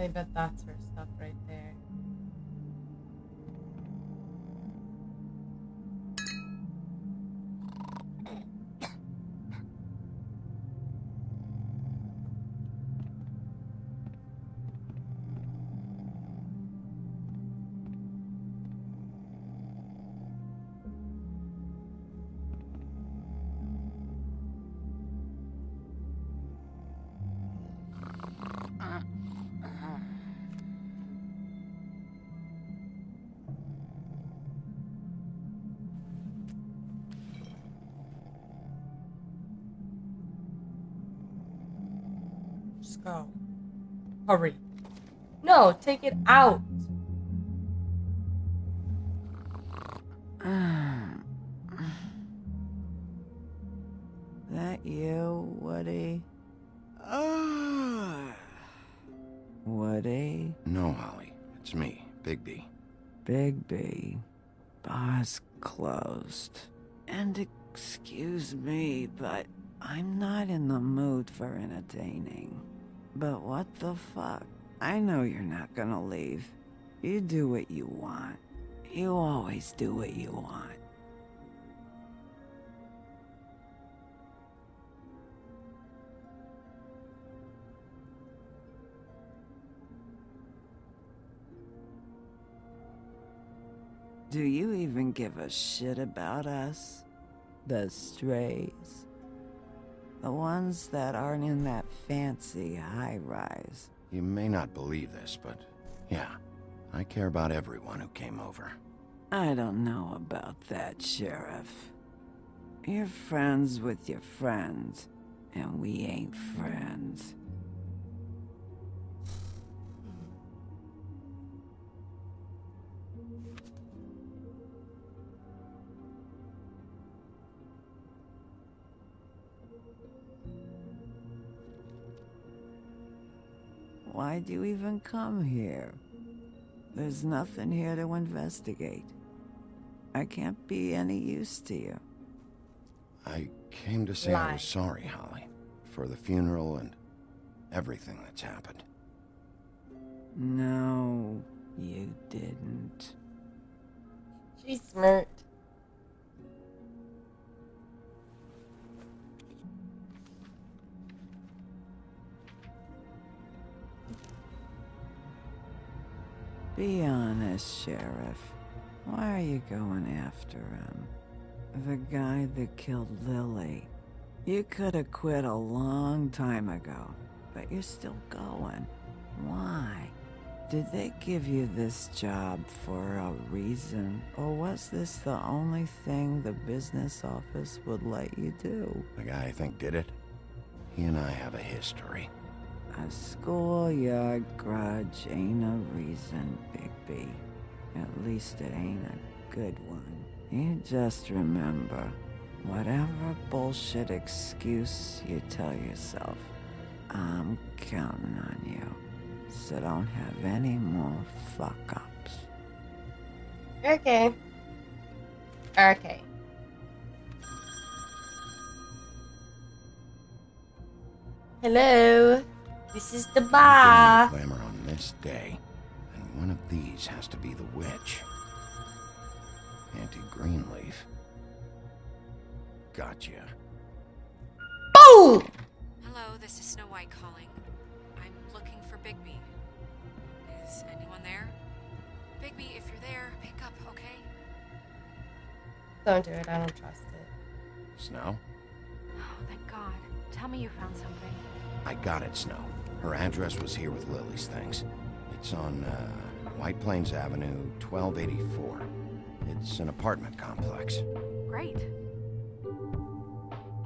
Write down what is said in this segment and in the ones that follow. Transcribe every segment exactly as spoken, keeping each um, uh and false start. I bet that's her stuff right there. Go. Hurry. No, take it out. That you, Woody? Uh, Woody? No, Holly. It's me, Bigby. Bigby. Bar's closed. And excuse me, but I'm not in the mood for entertaining. But what the fuck? I know you're not gonna leave. You do what you want. You always do what you want. Do you even give a shit about us? The strays? The ones that aren't in that fancy high-rise. You may not believe this, but yeah, I care about everyone who came over. I don't know about that, Sheriff. You're friends with your friends, and we ain't friends. Why'd you even come here? There's nothing here to investigate. I can't be any use to you. I came to say Lie. I was sorry, Holly, for the funeral and everything that's happened. No, you didn't. She's smart. Be honest, Sheriff. Why are you going after him? The guy that killed Lily. You could have quit a long time ago, but you're still going. Why? Did they give you this job for a reason? Or was this the only thing the business office would let you do? The guy I think did it? He and I have a history. A schoolyard grudge ain't a reason, Bigby. At least it ain't a good one. You just remember, whatever bullshit excuse you tell yourself, I'm counting on you. So don't have any more fuck-ups. Okay. Okay. Hello? This is the bar. Glamour on this day, and one of these has to be the witch. Auntie Greenleaf. Gotcha. Boom! Hello, this is Snow White calling. I'm looking for Bigby. Is anyone there? Bigby, if you're there, pick up, okay? Don't do it. I don't trust it. Snow? Oh, thank God. Tell me you found something. I got it, Snow. Her address was here with Lily's things. It's on uh, White Plains Avenue, twelve eighty-four. It's an apartment complex. Great.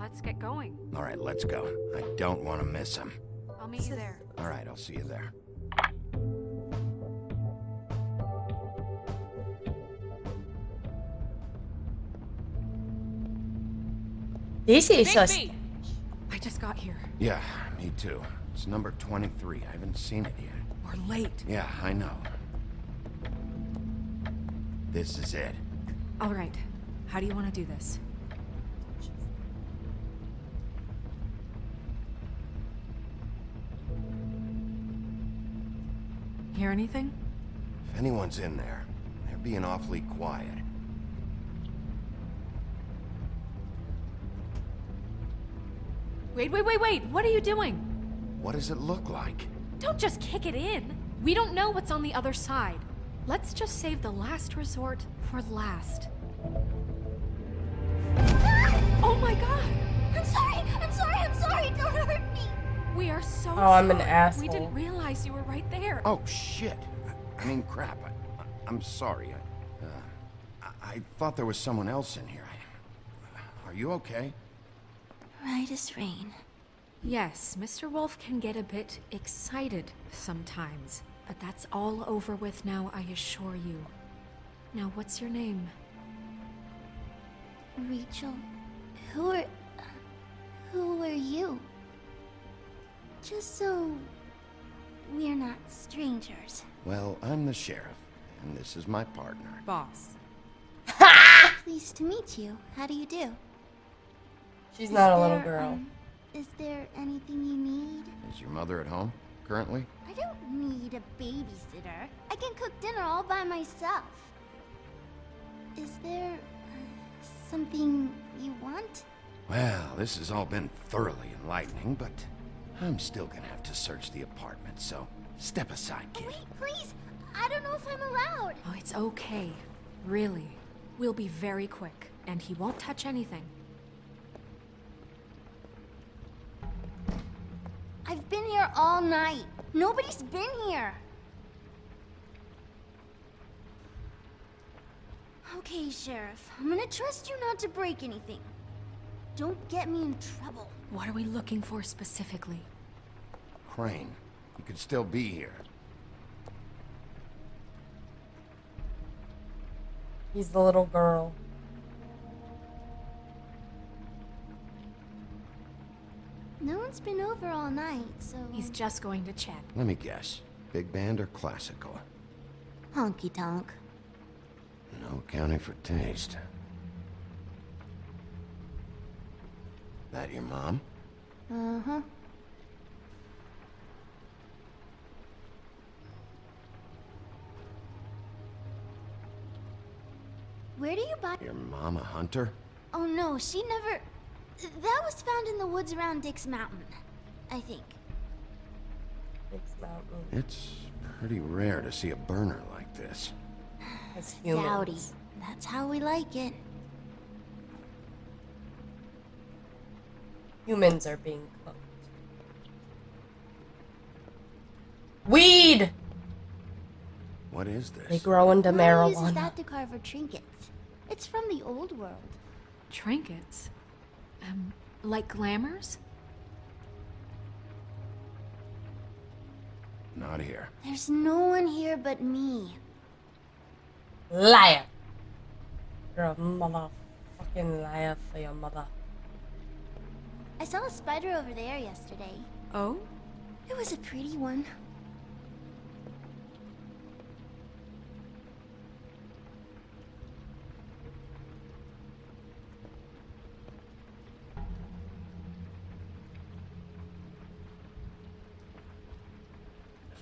Let's get going. All right, let's go. I don't want to miss him. I'll meet you there. All right, I'll see you there. This is us. I just got here. Yeah, me too. It's number twenty-three. I haven't seen it yet. We're late. Yeah, I know. This is it. All right. How do you want to do this? hear anything? If anyone's in there, they're being awfully quiet. Wait, wait, wait, wait! What are you doing? What does it look like? Don't just kick it in! We don't know what's on the other side. Let's just save the last resort for last. Ah! Oh my god! I'm sorry! I'm sorry! I'm sorry! Don't hurt me! We are so Oh, sorry. I'm an asshole. We didn't realize you were right there. Oh, shit! I mean, crap. I, I, I'm sorry. I, uh, I, I thought there was someone else in here. I, are you okay? Right as rain. Yes, Mister Wolf can get a bit excited sometimes, but that's all over with now, I assure you. Now, what's your name? Rachel. Who are... who are you? Just so... we're not strangers. Well, I'm the sheriff, and this is my partner. Boss. Pleased to meet you. How do you do? She's is not a little there, girl. Um, is there anything you need? Is your mother at home currently? I don't need a babysitter. I can cook dinner all by myself. Is there uh, something you want? Well, this has all been thoroughly enlightening, but I'm still gonna have to search the apartment, so step aside, kid. Oh, wait, please! I don't know if I'm allowed. Oh, it's okay. Really. We'll be very quick, and he won't touch anything. I've been here all night. Nobody's been here. Okay, Sheriff. I'm gonna trust you not to break anything. Don't get me in trouble. What are we looking for specifically? Crane. You could still be here. He's the little girl. No one's been over all night, so... He's just going to check. Let me guess. Big band or classical? Honky-tonk. No accounting for taste. That your mom? Uh-huh. Where do you buy... Your mom a hunter? Oh no, she never... That was found in the woods around Dick's Mountain, I think. Dick's Mountain. It's pretty rare to see a burner like this. It's dowdy. That's how we like it. Humans are being cooked. Weed! What is this? They grow into marijuana. Who uses that to carve our trinkets? It's from the old world. Trinkets? Um, like glamours? Not here. There's no one here but me. Liar! You're a motherfucking liar for your mother. I saw a spider over there yesterday. Oh? It was a pretty one.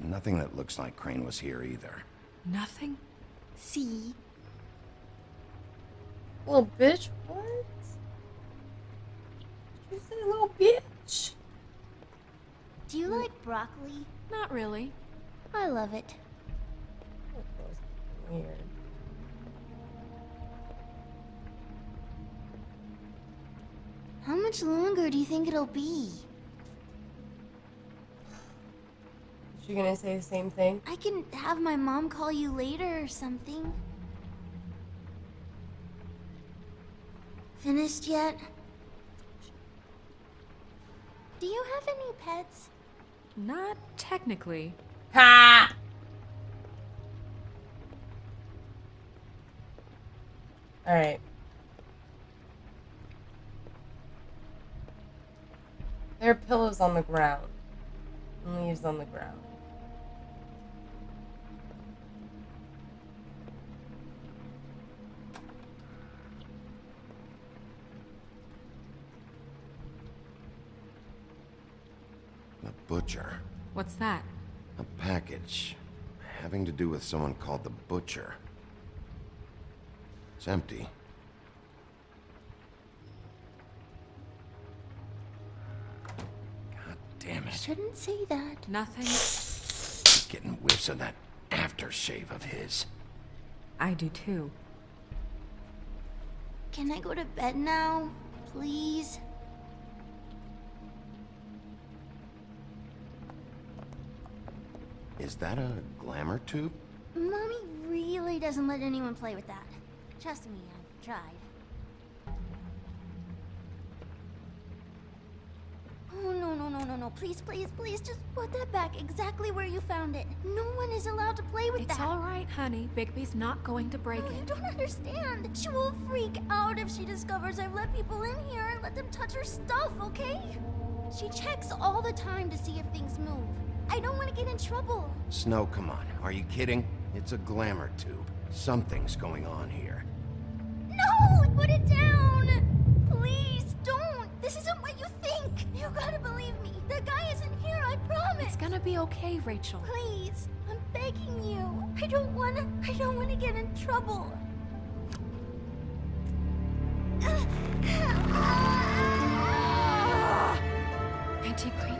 Nothing that looks like Crane was here either. Nothing? See? Little bitch, what? You said little bitch. Do you like broccoli? Not really. I love it. That was weird. How much longer do you think it'll be? You're gonna say the same thing? I can have my mom call you later or something. Finished yet? Do you have any pets? Not technically. Ha! Alright. There are pillows on the ground. And leaves on the ground. Butcher. What's that? A package. having to do with someone called the Butcher. It's empty. God damn it. Shouldn't say that. Nothing. Keep getting whiffs of that aftershave of his. I do too. Can I go to bed now, please? Is that a glamour tube? Mommy really doesn't let anyone play with that. Trust me, I've tried. Oh, no, no, no, no, no. Please, please, please, just put that back exactly where you found it. No one is allowed to play with that. It's all right, honey. Bigby's not going to break it. You don't understand. She will freak out if she discovers I've let people in here and let them touch her stuff, okay? She checks all the time to see if things move. I don't want to get in trouble. Snow, come on. Are you kidding? It's a glamour tube. Something's going on here. No! Put it down! Please, don't! This isn't what you think! You gotta believe me! The guy isn't here, I promise! It's gonna be okay, Rachel. Please, I'm begging you. I don't wanna... I don't wanna get in trouble. Auntie Greenleaf.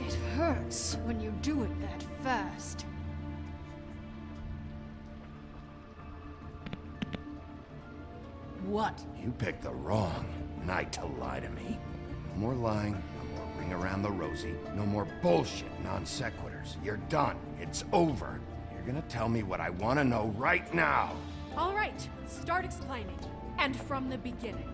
It hurts when you do it that fast. What? You picked the wrong night to lie to me. No more lying, no more ring around the rosy, no more bullshit non-sequiturs. You're done. It's over. You're gonna tell me what I want to know right now. All right, start explaining. And from the beginning.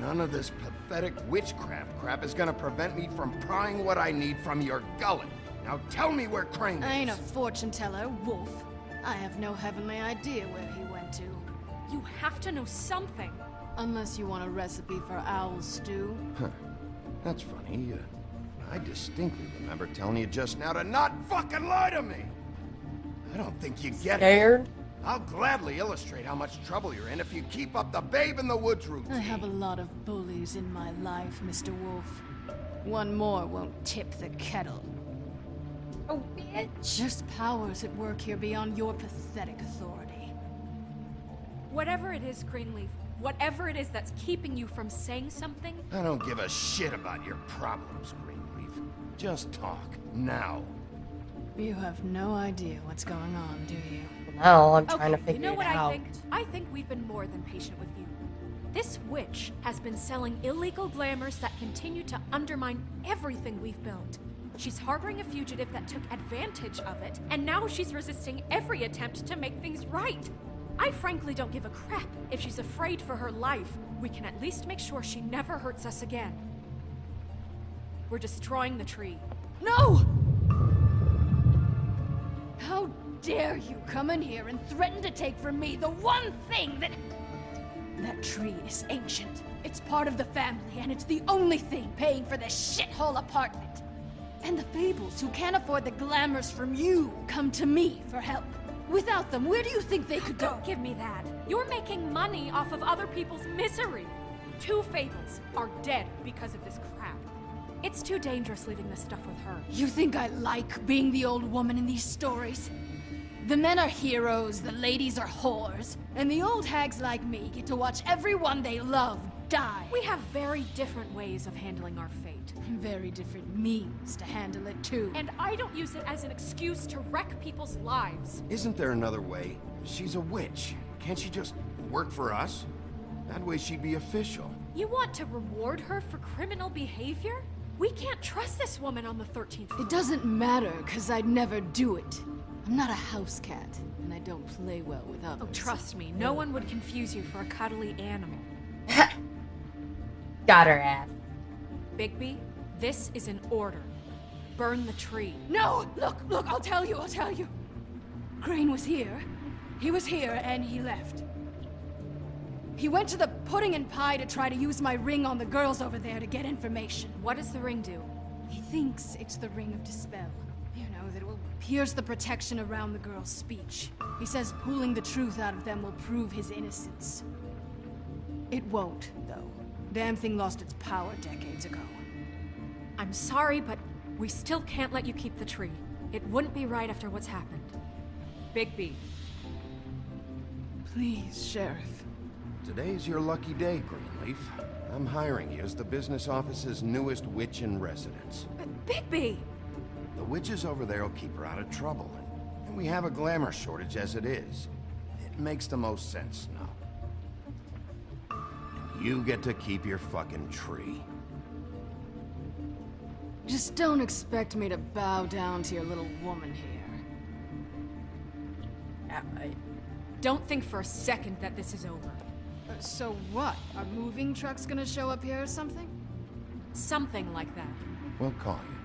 None of this pathetic witchcraft crap is gonna prevent me from prying what I need from your gullet. Now tell me where Crane is. I ain't a fortune teller, Wolf. I have no heavenly idea where he went to. You have to know something. Unless you want a recipe for owl stew. Huh. That's funny. Uh, I distinctly remember telling you just now to not fucking lie to me. I don't think you get Scared? It. I'll gladly illustrate how much trouble you're in if you keep up the babe in the woods routine. I have a lot of bullies in my life, Mister Wolf. One more won't tip the kettle. Oh, bitch. There's powers at work here beyond your pathetic authority. Whatever it is, Greenleaf, whatever it is that's keeping you from saying something... I don't give a shit about your problems, Greenleaf. Just talk, now. You have no idea what's going on, do you? No, I'm trying okay, to figure you know what it I out. Think? I think we've been more than patient with you. This witch has been selling illegal glamours that continue to undermine everything we've built. She's harboring a fugitive that took advantage of it, and now she's resisting every attempt to make things right. I frankly don't give a crap if she's afraid for her life. We can at least make sure she never hurts us again. We're destroying the tree. No! How dare you come in here and threaten to take from me the one thing that... That tree is ancient. It's part of the family, and it's the only thing paying for this shithole apartment. And the fables who can't afford the glamours from you come to me for help. Without them, where do you think they could go? Don't give me that. You're making money off of other people's misery. Two fables are dead because of this crap. It's too dangerous leaving this stuff with her. You think I like being the old woman in these stories? The men are heroes, the ladies are whores, and the old hags like me get to watch everyone they love die. We have very different ways of handling our fate. And very different means to handle it, too. And I don't use it as an excuse to wreck people's lives. Isn't there another way? She's a witch. Can't she just work for us? That way she'd be official. You want to reward her for criminal behavior? We can't trust this woman on the thirteenth floor. It doesn't matter, because I'd never do it. I'm not a house cat, and I don't play well with others. Oh, trust me, no one would confuse you for a cuddly animal. Got her ass. Bigby, this is an order. Burn the tree. No! Look, look, I'll tell you, I'll tell you. Crane was here. He was here, and he left. He went to the Pudding and Pie to try to use my ring on the girls over there to get information. What does the ring do? He thinks it's the ring of dispel. You know, that it will pierce the protection around the girl's speech. He says pulling the truth out of them will prove his innocence. It won't, though. Damn thing lost its power decades ago. I'm sorry, but we still can't let you keep the tree. It wouldn't be right after what's happened. Bigby. Please, Sheriff. Today's your lucky day, Greenleaf. I'm hiring you as the business office's newest witch in residence. But Bigby! The witches over there will keep her out of trouble, and we have a glamour shortage as it is. It makes the most sense now. And you get to keep your fucking tree. Just don't expect me to bow down to your little woman here. Uh, I don't think for a second that this is over. Uh, so what? Are moving trucks gonna show up here or something? Something like that. We'll call you.